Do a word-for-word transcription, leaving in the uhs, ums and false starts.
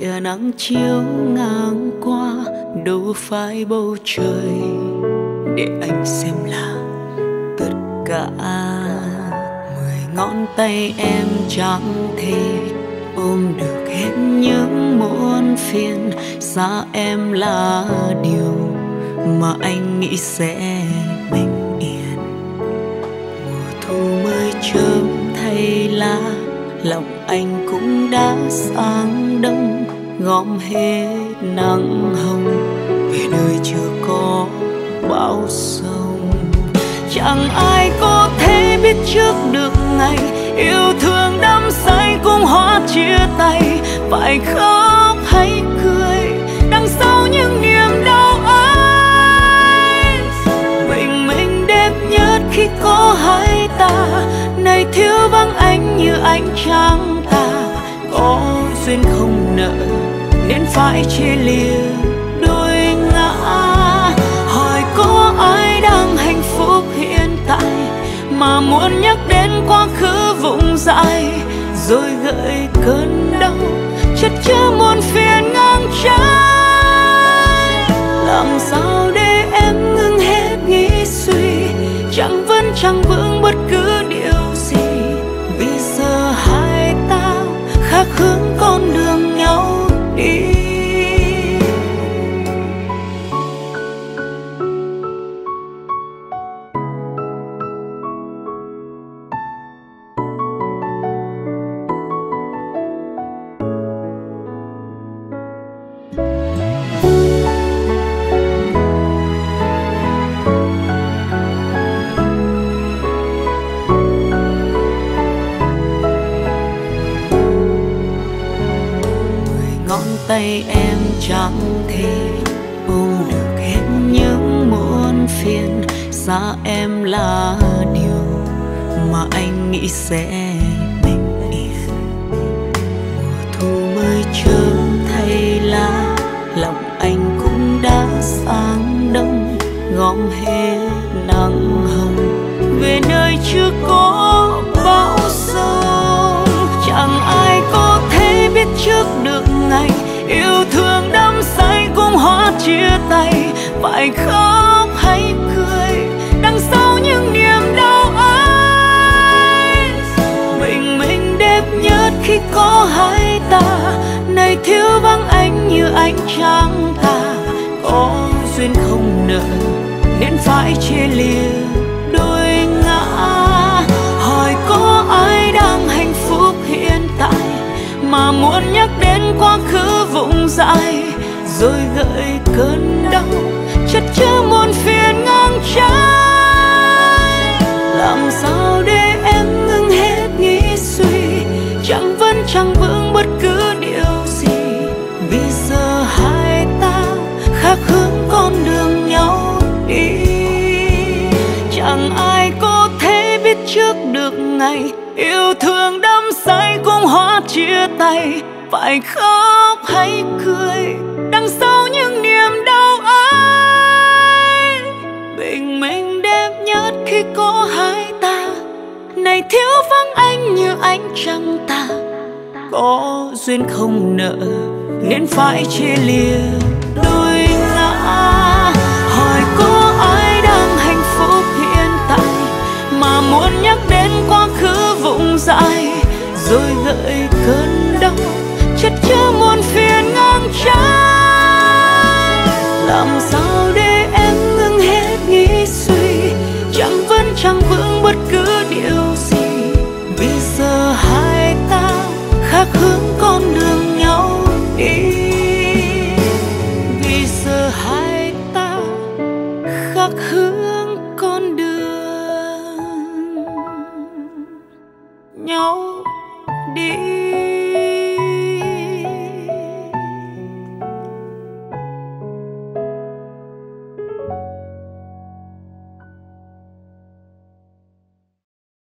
địa nắng chiếu ngang qua đâu phải bầu trời để anh xem là tất cả. Mười ngón tay em chẳng thể ôm được hết những muôn phiền, xa em là điều mà anh nghĩ sẽ bình yên. Mùa thu mới chớm thay lá, lòng anh cũng đã sang đông, gom hết nắng hồng về nơi chưa có bão sông. Chẳng ai có thể biết trước được ngày yêu thương đắm say cũng hóa chia tay, phải khóc hay cười đằng sau những niềm đau ấy. Mình mình đẹp nhất khi có hai ta, này thiếu vắng anh như anh chẳng ta. Có duyên không nợ nên phải chia lìa đôi ngã. Hỏi có ai đang hạnh phúc hiện tại mà muốn nhắc đến quá khứ vụng dại, rồi gợi cơn đau chất chứa muôn phiền ngang trái. Làm sao để em ngừng hết nghĩ suy, chẳng vẫn chẳng vững bất cứ điều gì, vì giờ hai ta khác hướng con đường nhau đi. Tay em chẳng thể ôm được hết những muôn phiền, xa em là điều mà anh nghĩ sẽ bình yên. Mùa thu mới chớm thay lá, lòng anh cũng đã sáng đông, gom hết nắng hồng về nơi chưa có bão sông. Chẳng ai có thể biết trước được ngày yêu thương đắm say cũng hóa chia tay, phải khóc hay cười đằng sau những niềm đau ấy. Mình mình đẹp nhất khi có hai ta, này thiếu vắng anh như anh chẳng ta. Có duyên không nợ nên phải chia lìa đôi ngã. Hỏi có ai đang hạnh phúc hiện tại mà muốn nhắc đến quá khứ vụng dại, rồi gợi cơn đau chất chứa muôn phiền ngang trái. Làm sao để em ngừng hết nghĩ suy, chẳng vẫn chẳng vững bất cứ điều gì, vì giờ hai ta khác hướng con đường nhau đi. Chẳng ai có thể biết trước được ngày yêu thương đắm say cũng hóa chia tay, phải khóc hay cười đằng sau những niềm đau ấy. Bình minh đẹp nhất khi có hai ta, này thiếu vắng anh như anh chẳng ta. Có duyên không nợ nên phải chia lìa đôi ngã. Hỏi có ai đang hạnh phúc hiện tại mà muốn nhắc đến quá khứ vụng dại, rồi gợi cơn đau chất chứa muôn phiền ngang trái. Làm sao để em ngừng hết nghĩ suy, chẳng vẫn chẳng vững bất cứ điều gì, vì giờ hai ta khác hướng.